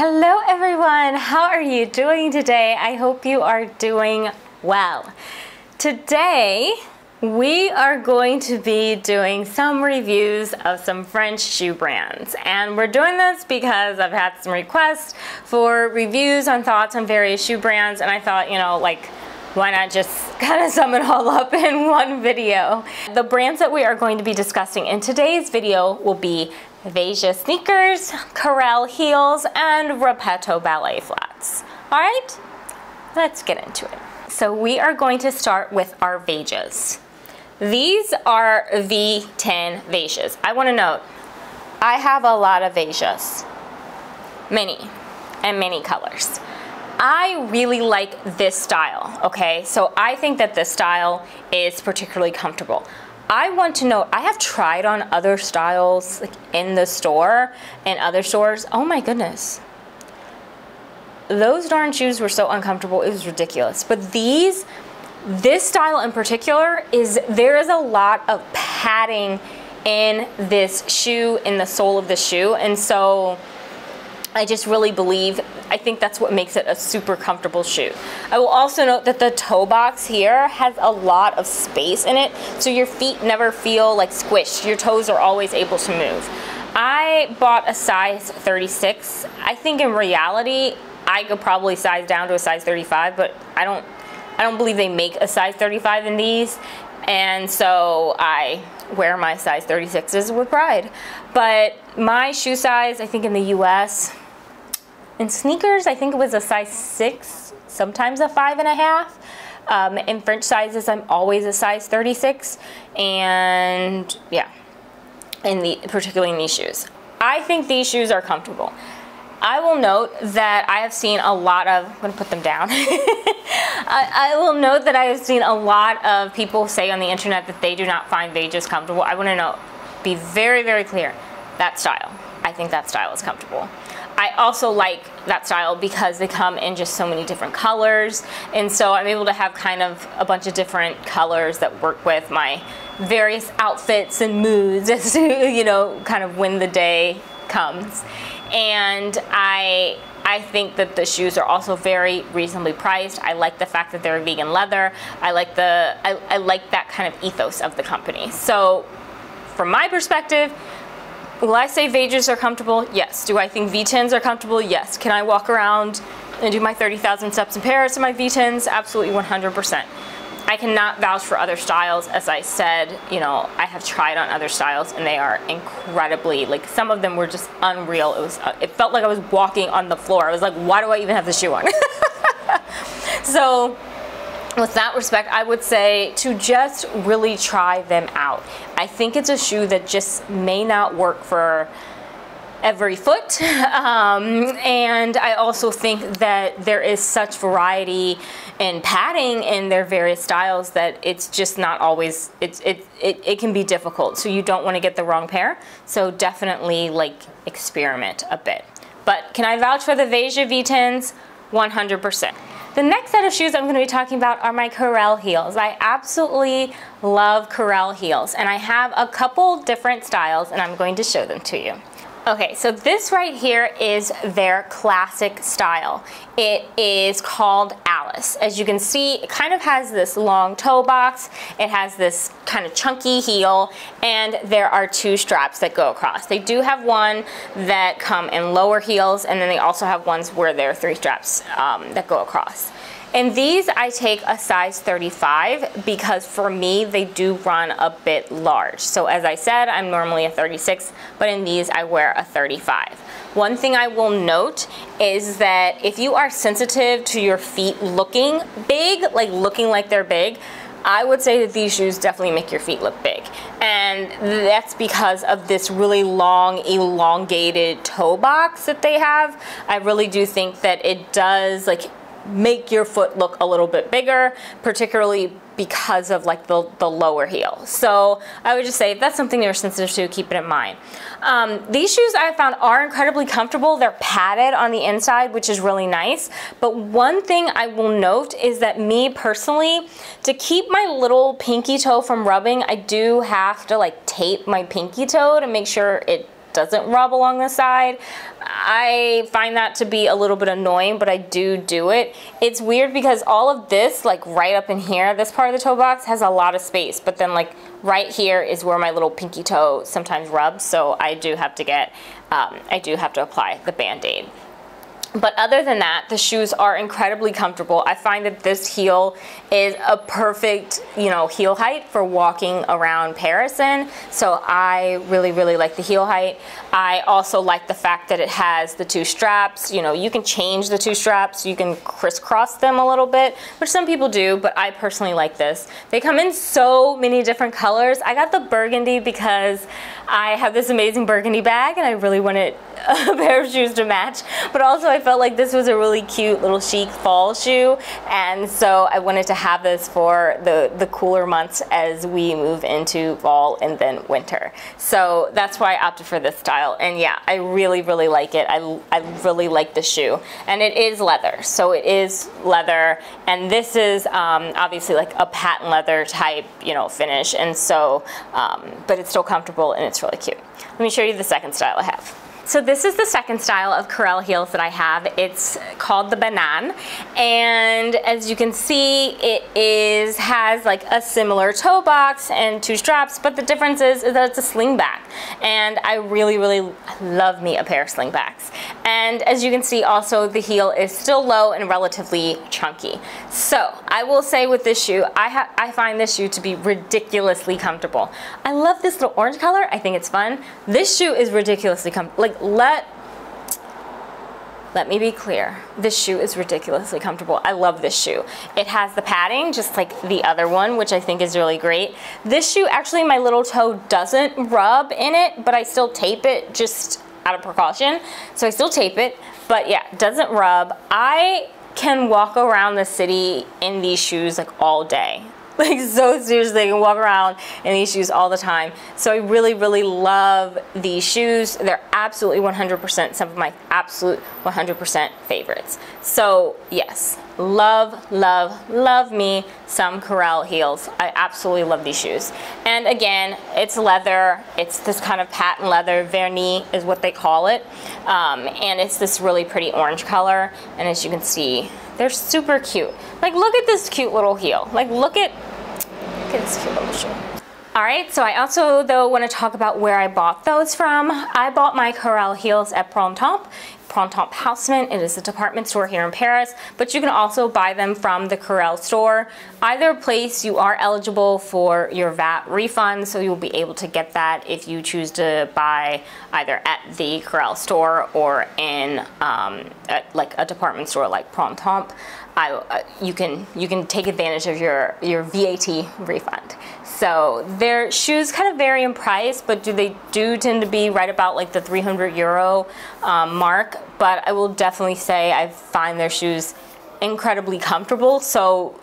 Hello everyone, how are you doing today? I hope you are doing well. Today we are going to be doing some reviews of some French shoe brands, and we're doing this because I've had some requests for reviews on thoughts on various shoe brands, and I thought, you know, like, why not just kind of sum it all up in one video? The brands that we are going to be discussing in today's video will be Veja sneakers, Carel heels, and Repetto ballet flats. All right, let's get into it. So we are going to start with our Vejas. These are V-10 Vejas. I want to note, I have a lot of Vejas, many colors. I really like this style, okay? So I think that this style is particularly comfortable. I want to note, I have tried on other styles, like in the store and other stores. Oh my goodness. Those darn shoes were so uncomfortable, it was ridiculous. But these, this style in particular, there is a lot of padding in this shoe, in the sole of the shoe, and so I just really believe, I think that's what makes it a super comfortable shoe. I will also note that the toe box here has a lot of space in it, so your feet never feel like squished. Your toes are always able to move. I bought a size 36. I think in reality, I could probably size down to a size 35, but I don't believe they make a size 35 in these, and so I wear my size 36s with pride. But my shoe size, I think in the US, in sneakers, I think it was a size 6, sometimes a 5.5. In French sizes, I'm always a size 36, and yeah, particularly in these shoes. I think these shoes are comfortable. I will note that I have seen a lot of, I'm gonna put them down. I will note that I have seen a lot of people say on the internet that they do not find Vejas comfortable. I wanna know, be very, very clear, that style. I think that style is comfortable. I also like that style because they come in just so many different colors, and so I'm able to have kind of a bunch of different colors that work with my various outfits and moods as to, you know, kind of when the day comes. And I think that the shoes are also very reasonably priced. I like the fact that they're vegan leather. I like the I like that kind of ethos of the company. So from my perspective, will I say Vejas are comfortable? Yes. Do I think V10s are comfortable? Yes. Can I walk around and do my 30,000 steps in Paris in my V10s? Absolutely, 100%. I cannot vouch for other styles. As I said, you know, I have tried on other styles and they are incredibly, like, some of them were just unreal. It felt like I was walking on the floor. I was like, why do I even have the shoe on? So with that respect, I would say to just really try them out. I think it's a shoe that just may not work for every foot. And I also think that there is such variety in padding in their various styles that it's just not always, it can be difficult. So you don't want to get the wrong pair. So definitely, like, experiment a bit. But can I vouch for the Veja V10s? 100%. The next set of shoes I'm going to be talking about are my Carel heels. I absolutely love Carel heels, and I have a couple different styles, and I'm going to show them to you. Okay, so this right here is their classic style. It is called Alice. As you can see, it kind of has this long toe box. It has this kind of chunky heel, and there are two straps that go across. They do have one that come in lower heels, and then they also have ones where there are three straps that go across. And these I take a size 35 because for me they do run a bit large. So as I said, I'm normally a 36, but in these I wear a 35. One thing I will note is that if you are sensitive to your feet looking big, like looking like they're big, I would say that these shoes definitely make your feet look big. And that's because of this really long, elongated toe box that they have. I really do think that it does, like, make your foot look a little bit bigger, particularly because of, like, the lower heel. So I would just say if that's something you're sensitive to, keep it in mind. These shoes I found are incredibly comfortable. They're padded on the inside, which is really nice. But one thing I will note is that me personally, to keep my little pinky toe from rubbing, I do have to, like, tape my pinky toe to make sure it doesn't rub along the side. I find that to be a little bit annoying, but I do it. It's weird because all of this, like right up in here, this part of the toe box has a lot of space, but then like right here is where my little pinky toe sometimes rubs, so I do have to get, I do have to apply the Band-Aid. But other than that, the shoes are incredibly comfortable. I find that this heel is a perfect, you know, heel height for walking around Paris in. So I really like the heel height. I also like the fact that it has the two straps. You know, you can change the two straps. You can crisscross them a little bit, which some people do, but I personally like this. They come in so many different colors. I got the burgundy because I have this amazing burgundy bag and I really wanted a pair of shoes to match, but also I felt like this was a really cute little chic fall shoe, and so I wanted to have this for the cooler months as we move into fall and then winter. So that's why I opted for this style, and yeah, I really like it. I really like the shoe, and it is leather, so it is leather, and this is obviously like a patent leather type, you know, finish, and so but it's still comfortable and it's really cute. Let me show you the second style I have. So this is the second style of Carel heels that I have. It's called the Banana, and as you can see, it has like a similar toe box and two straps, but the difference is that it's a slingback, and I really love me a pair of slingbacks. And as you can see, also the heel is still low and relatively chunky. So I will say with this shoe, I find this shoe to be ridiculously comfortable. I love this little orange color. I think it's fun. This shoe is ridiculously comfortable. Like, let me be clear. This shoe is ridiculously comfortable. I love this shoe. It has the padding, just like the other one, which I think is really great. This shoe, actually, my little toe doesn't rub in it, but I still tape it just out of precaution. So I still tape it, but yeah, doesn't rub. I can walk around the city in these shoes like all day. Like, so seriously, I can walk around in these shoes all the time. So I really love these shoes. They're absolutely 100%, some of my absolute 100% favorites. So yes, love me some Carel heels. I absolutely love these shoes. And again, it's leather. It's this kind of patent leather, verni is what they call it. And it's this really pretty orange color. And as you can see, they're super cute. Like, look at this cute little heel. Like, look at this cute little shoe. All right, so I also, though, want to talk about where I bought those from. I bought my Carel heels at Printemps Haussmann. It is a department store here in Paris, but you can also buy them from the Carel store. Either place, you are eligible for your VAT refund, so you'll be able to get that if you choose to buy either at the Carel store or in at like a department store like Printemps. You can take advantage of your VAT refund. So their shoes kind of vary in price, but they do tend to be right about like the 300 euro mark. But I will definitely say I find their shoes incredibly comfortable, so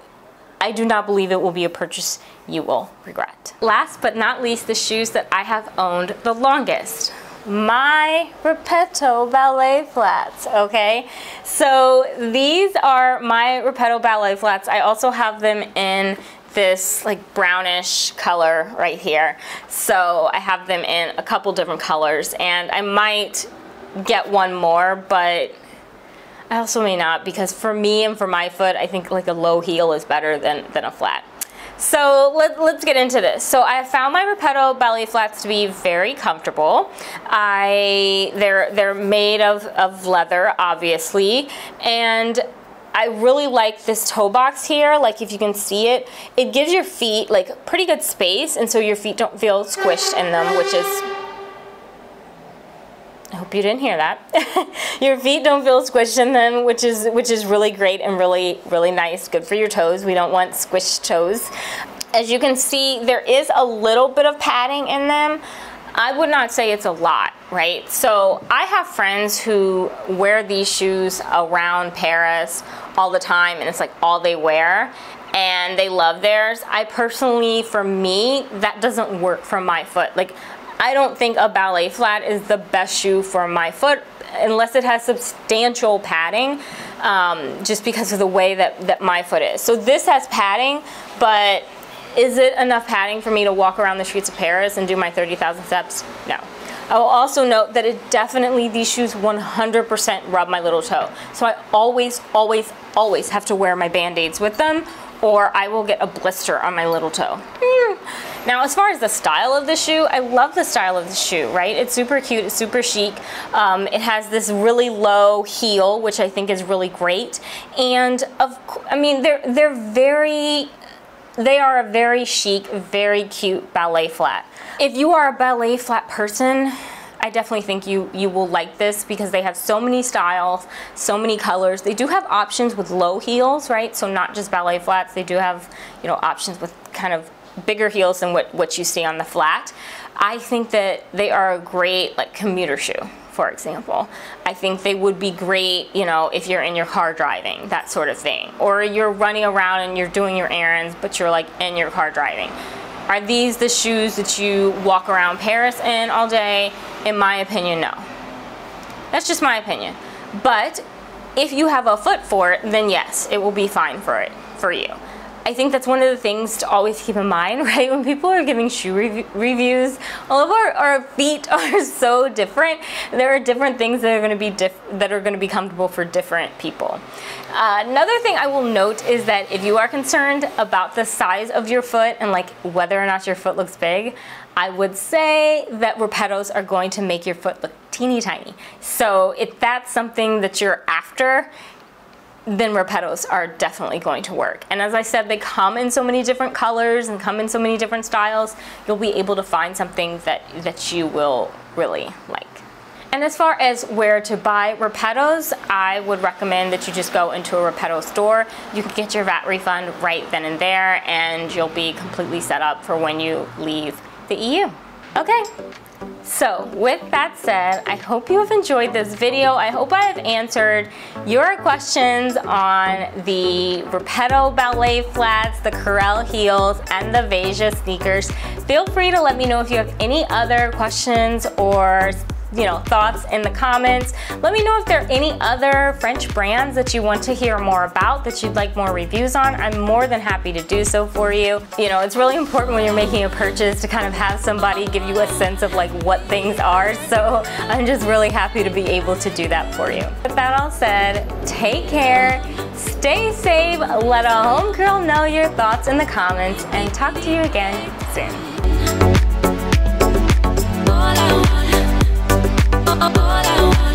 I do not believe it will be a purchase you will regret. Last but not least, the shoes that I have owned the longest. My Repetto ballet flats, okay? So these are my Repetto ballet flats. I also have them in this like brownish color right here. So I have them in a couple different colors, and I might get one more, but I also may not, because for me and for my foot, I think like a low heel is better than a flat. So let's get into this. So I found my Repetto ballet flats to be very comfortable. They're made of leather, obviously, and I really like this toe box here. Like, if you can see it, it gives your feet like pretty good space, and so your feet don't feel squished in them, which is, I hope you didn't hear that. Your feet don't feel squished in them, which is really great and really nice. Good for your toes. We don't want squished toes. As you can see, there is a little bit of padding in them. I would not say it's a lot, right? So I have friends who wear these shoes around Paris all the time, and it's like all they wear, and they love theirs. I personally, for me, that doesn't work for my foot. Like, I don't think a ballet flat is the best shoe for my foot unless it has substantial padding, just because of the way that my foot is. So this has padding, but is it enough padding for me to walk around the streets of Paris and do my 30,000 steps? No. I will also note that it definitely, these shoes 100% rub my little toe. So I always, always, always have to wear my Band-Aids with them, or I will get a blister on my little toe. Now, as far as the style of the shoe, I love the style of the shoe, right? It's super cute, it's super chic. It has this really low heel, which I think is really great. And I mean, they are a very chic, very cute ballet flat. If you are a ballet flat person, I definitely think you will like this, because they have so many styles, so many colors. They do have options with low heels, right? So not just ballet flats, they do have, you know, options with kind of bigger heels than what you see on the flat. I think that they are a great, like, commuter shoe, for example. I think they would be great, you know, if you're in your car driving, that sort of thing. Or you're running around and you're doing your errands, but you're like in your car driving. Are these the shoes that you walk around Paris in all day? In my opinion, no. That's just my opinion. But if you have a foot for it, then yes, it will be fine for you. I think that's one of the things to always keep in mind, right? When people are giving shoe reviews, all of our feet are so different. There are different things that are going to be comfortable for different people. Another thing I will note is that if you are concerned about the size of your foot and like whether or not your foot looks big, I would say that Repettos are going to make your foot look teeny tiny. So if that's something that you're after, then Repettos are definitely going to work. And as I said, they come in so many different colors and come in so many different styles, you'll be able to find something that you will really like. And as far as where to buy Repettos, I would recommend that you just go into a Repetto store. You can get your VAT refund right then and there, and you'll be completely set up for when you leave the EU. Okay. So with that said, I hope you have enjoyed this video. I hope I have answered your questions on the Repetto ballet flats, the Carel heels, and the Veja sneakers. Feel free to let me know if you have any other questions or thoughts in the comments. Let me know if there are any other French brands that you want to hear more about, that you'd like more reviews on. I'm more than happy to do so for you. You know, it's really important when you're making a purchase to kind of have somebody give you a sense of like what things are. So I'm just really happy to be able to do that for you. With that all said, take care, stay safe, let a homegirl know your thoughts in the comments, and talk to you again soon. All I want.